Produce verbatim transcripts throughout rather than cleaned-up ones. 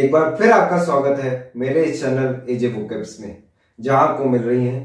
एक बार फिर आपका स्वागत है मेरे इस चैनल एजे वोकैब्स में, जहां आपको मिल रही हैं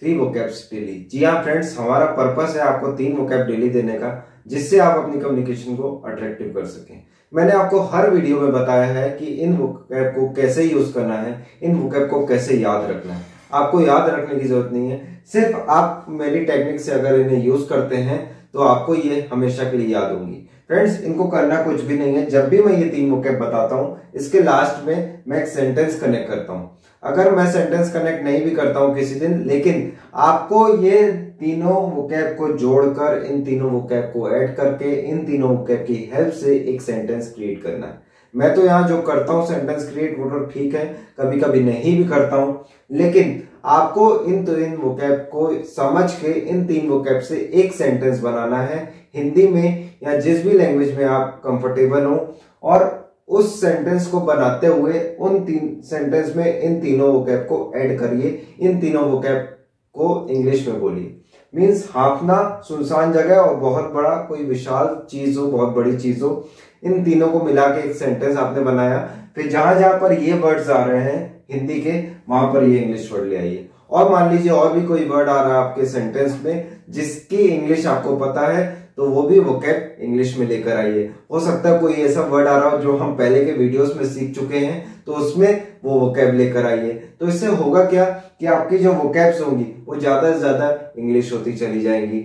थ्री वोकैब्स डेली। जी हाँ फ्रेंड्स, हमारा पर्पस है आपको तीन वोकैब डेली देने का, जिससे आप अपनी कम्युनिकेशन को अट्रैक्टिव कर सकें। मैंने आपको हर वीडियो में बताया है कि इन वोकैब को कैसे यूज करना है, इन वोकैब को कैसे याद रखना है। आपको याद रखने की जरूरत नहीं है, सिर्फ आप मेरी टेक्निक से अगर इन्हें यूज करते हैं तो आपको ये हमेशा के लिए याद होंगी। फ्रेंड्स, इनको करना कुछ भी नहीं है। जब भी मैं ये तीन वोकैब बताता हूं, इसके लास्ट में मैं एक सेंटेंस कनेक्ट करता हूं। अगर मैं सेंटेंस कनेक्ट नहीं भी करता हूं किसी दिन, लेकिन आपको ये तीनों वोकैब को जोड़कर, इन तीनों वोकैब को ऐड करके, इन तीनों वोकैब की हेल्प से एक सेंटेंस क्रिएट करना है। मैं तो यहाँ जो करता हूँ सेंटेंस क्रिएट, वो तो ठीक है, कभी कभी नहीं भी करता हूँ, लेकिन आपको इन तीन वोकैब को समझ के इन तीन वोकैब से एक सेंटेंस बनाना है, हिंदी में या जिस भी लैंग्वेज में आप कंफर्टेबल हो, और उस सेंटेंस को बनाते हुए उन तीन सेंटेंस में इन तीनों वोकैब को ऐड करिए, इन तीनों वोकैब को इंग्लिश में बोलिए। मीन्स हाफना सुनसान जगह और बहुत बड़ा कोई विशाल चीज हो, बहुत बड़ी चीज हो, इन तीनों को मिला के एक सेंटेंस आपने बनाया। फिर जहां जहां पर ये वर्ड्स आ रहे हैं हिंदी के, वहां पर ये इंग्लिश वर्ड ले आइए। और मान लीजिए और भी कोई वर्ड आ रहा है आपके सेंटेंस में जिसकी इंग्लिश आपको पता है, तो वो भी वोकैब इंग्लिश में लेकर आइए। हो सकता है कोई ऐसा वर्ड आ रहा हो जो हम पहले के वीडियोस में सीख चुके हैं, तो उसमें वो वोकैब लेकर आइए। तो इससे होगा क्या कि आपकी जो वोकैब्स होंगी वो ज्यादा से ज्यादा इंग्लिश होती चली जाएंगी।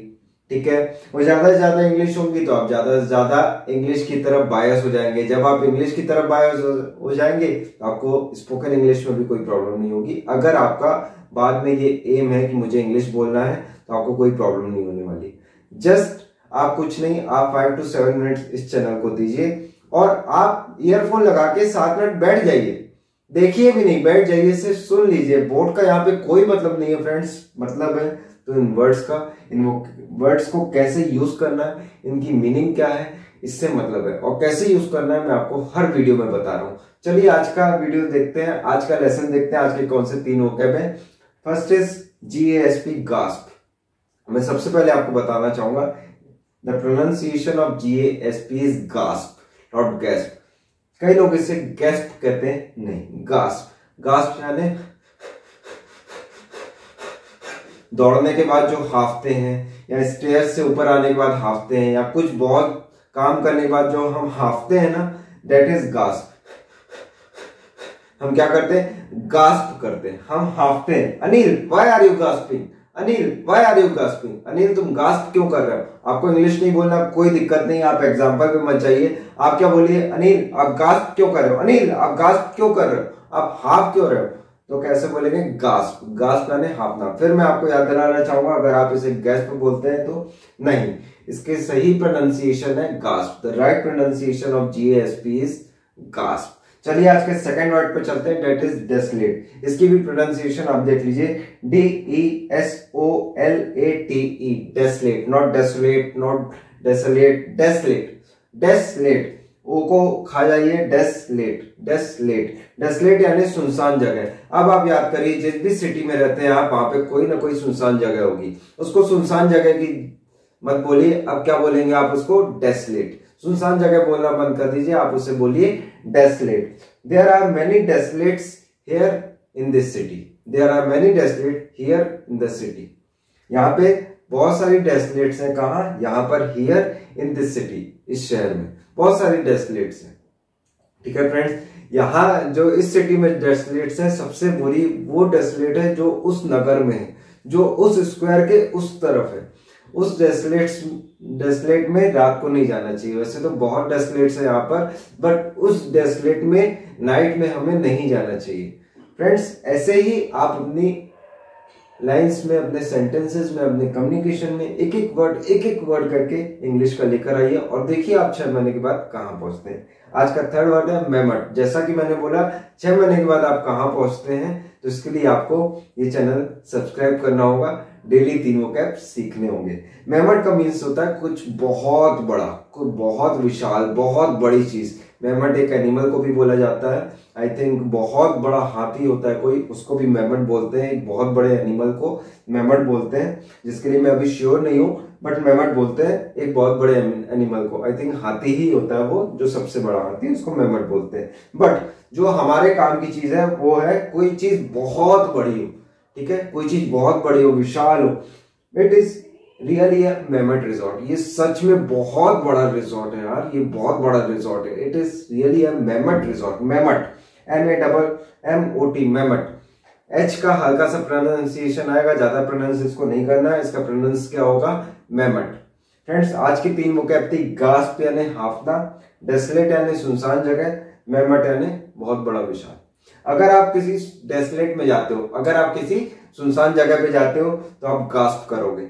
ठीक है, वो ज्यादा से ज्यादा इंग्लिश होंगी तो आप ज्यादा से ज्यादा इंग्लिश की तरफ बायस हो जाएंगे। जब आप इंग्लिश की तरफ बायस हो जाएंगे तो आपको स्पोकन इंग्लिश में भी कोई प्रॉब्लम नहीं होगी। अगर आपका बाद में ये एम है कि मुझे इंग्लिश बोलना है, तो आपको कोई प्रॉब्लम नहीं होने वाली। जस्ट आप कुछ नहीं, आप फाइव टू सेवन मिनट इस चैनल को दीजिए और आप ईयरफोन लगा के सात मिनट बैठ जाइए, देखिए भी नहीं, बैठ जाइए, सिर्फ सुन लीजिए। बोर्ड का यहाँ पे कोई मतलब नहीं है फ्रेंड्स, मतलब है तो इन वर्ड्स का, इन वर्ड्स को कैसे यूज करना है, इनकी मीनिंग क्या है, इससे मतलब है, और कैसे यूज करना है मैं आपको हर वीडियो में बता रहा हूँ। चलिए आज का वीडियो देखते हैं, आज का लेसन देखते हैं, आज के कौन से तीन वोकैब हैं। First is G S P gasp. मैं सबसे पहले आपको बताना चाहूंगा the pronunciation of G S P is gasp, not gasp. कई लोग इसे गैस्प कहते हैं, नहीं, गास्प। गास्प यानी दौड़ने के बाद जो हाफते हैं, या स्टेयर से ऊपर आने के बाद हाफते हैं, या कुछ बहुत काम करने के बाद जो हम हाफते हैं ना, दैट इज गास्प। हम क्या करते हैं? गास्प करते हैं, हम हाफते हैं। Anil why are you gasping, Anil why are you gasping, Anil तुम गास्प क्यों कर रहे हो। आपको इंग्लिश नहीं बोलना, कोई दिक्कत नहीं, आप एग्जाम्पल पे मत जाइए। आप क्या बोलिए? अनिल आप गास्प क्यों कर रहे हो, अनिल आप गास्प क्यों कर रहे हो, आप हाफ क्यों रहे हो। तो कैसे बोलेंगे? गास्प। गास्प यानी हाफना। फिर मैं आपको याद दिलाना चाहूंगा, अगर आप इसे गैस्प बोलते हैं तो नहीं, इसके सही प्रोनाउंसिएशन है gasp. The right pronunciation of G S P is gasp. चलिए आज के सेकंड वर्ड पे चलते हैं, डेट इज डेसोलेट। इसकी भी प्रोनाउंसिएशन आप देख लीजिए, D E S O L A T E, desolate, not desolate, not desolate, desolate, desolate. O को खा जाइए, डेसोलेट, डेसोलेट, डेसोलेट यानी सुनसान जगह। अब आप याद करिए, जिस भी सिटी में रहते हैं आप, वहां पे कोई ना कोई सुनसान जगह होगी, उसको सुनसान जगह की मत बोलिए। अब क्या बोलेंगे आप उसको? डेसोलेट। सुनसान जगह बोलना बंद कर दीजिए, आप उसे बोलिए desolate. There are many desolates here in this city, there are many desolate here in this city. यहाँ पे बहुत सारी डेसोलेट्स हैं। कहाँ? यहाँ पर, हियर इन दिस सिटी, इस शहर में बहुत सारी डेसोलेट्स हैं। ठीक है फ्रेंड्स, यहाँ जो इस सिटी में डेसोलेट्स हैं, सबसे बुरी वो डेसोलेट है जो उस नगर में है, जो उस स्क्वायर के उस तरफ है। उस डेसोलेट्स डेसोलेट में रात को नहीं जाना चाहिए। वैसे तो बहुत डेसोलेट्स है यहाँ पर, बट उस डेसोलेट में नाइट में हमें नहीं जाना चाहिए। फ्रेंड्स, ऐसे ही आप अपनी लाइंस में, अपने सेंटेंसेस में, अपने कम्युनिकेशन में एक एक वर्ड, एक एक वर्ड करके इंग्लिश का लेकर आइए, और देखिए आप छह महीने के बाद कहाँ पहुँचते हैं। आज का थर्ड वर्ड है मेमट। जैसा कि मैंने बोला, छह महीने के बाद आप कहाँ पहुँचते हैं, तो इसके लिए आपको ये चैनल सब्सक्राइब करना होगा, डेली तीन वोकैब सीखने होंगे। मेमट का मीन्स होता है कुछ बहुत बड़ा, कुछ बहुत विशाल, बहुत बड़ी चीज। मेमट एक एनिमल को भी बोला जाता है, आई थिंक बहुत बड़ा हाथी होता है कोई, उसको भी मेमट बोलते हैं, एक बहुत बड़े एनिमल को मेमट बोलते हैं, जिसके लिए मैं अभी श्योर नहीं हूँ बट मेमट बोलते हैं एक बहुत बड़े एनिमल को। आई थिंक हाथी ही होता है वो जो सबसे बड़ा हाथी है, उसको मेमट बोलते हैं। बट जो हमारे काम की चीज है वो है कोई चीज बहुत बड़ी हो, ठीक है, कोई चीज बहुत बड़ी हो, विशाल हो। It is really a mammoth resort, ये सच में बहुत बड़ा रिजॉर्ट है यार, ये बहुत बड़ा रिजॉर्ट है। It is really a mammoth resort. Mammoth M A double M O T mammoth. H का हल्का सा प्रोनाउंसिएशन आएगा, ज्यादा प्रोनाउंस इसको नहीं करना है, इसका प्रोनाउंस क्या होगा मेमट। फ्रेंड्स आज की तीन वोकैब थी, गास्प यानी हाफना, डेसलेट यानी सुनसान जगह, मेमट यानी बहुत बड़ा विशाल। अगर आप किसी डेसलेट में जाते हो, अगर आप किसी सुनसान जगह पे जाते हो तो आप गास्प करोगे,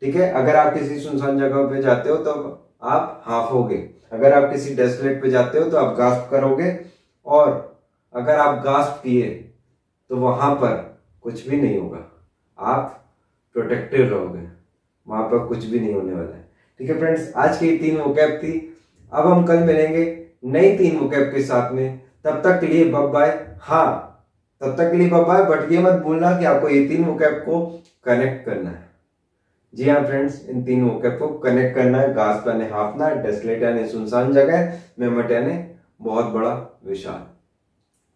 ठीक है, अगर आप किसी सुनसान जगह पे जाते हो तो आप हाफोगे, अगर आप किसी डेसलेट पे जाते हो तो आप गास्प करोगे, और अगर आप गास्प किए तो वहां पर कुछ भी नहीं होगा, आप प्रोटेक्टेड रहोगे, वहां पर कुछ भी नहीं होने वाला है। ठीक है फ्रेंड्स, आज की तीन वोकैब थी। अब हम कल मिलेंगे नई तीन वोकैब के साथ में, तब तक के लिए बाय बाय। हाँ, तब तक के लिए बाय बाय, बट ये मत भूलना कि आपको ये तीन वोकैब को कनेक्ट करना है। जी हाँ फ्रेंड्स, इन तीन वोकैब को कनेक्ट करना है। गास्प यानी हाफना, डेसलेट यानी सुनसान जगह, मेमट यानी बहुत बड़ा विशाल।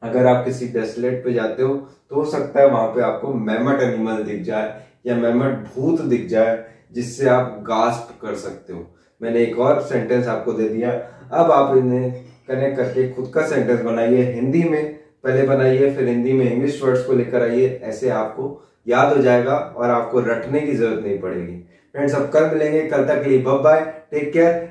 अगर आप किसी डेसलेट पे जाते हो तो हो सकता है वहां पे आपको मेमट एनिमल दिख जाए या मेमट भूत दिख जाए, जिससे आप गास्प कर सकते हो। मैंने एक और सेंटेंस आपको दे दिया, अब आप इन्हें कनेक्ट करके खुद का सेंटेंस बनाइए। हिंदी में पहले बनाइए, फिर हिंदी में इंग्लिश वर्ड्स को लेकर आइए, ऐसे आपको याद हो जाएगा और आपको रटने की जरूरत नहीं पड़ेगी। फ्रेंड्स अब कल मिलेंगे, कल तक के लिए बाय बाय, टेक केयर।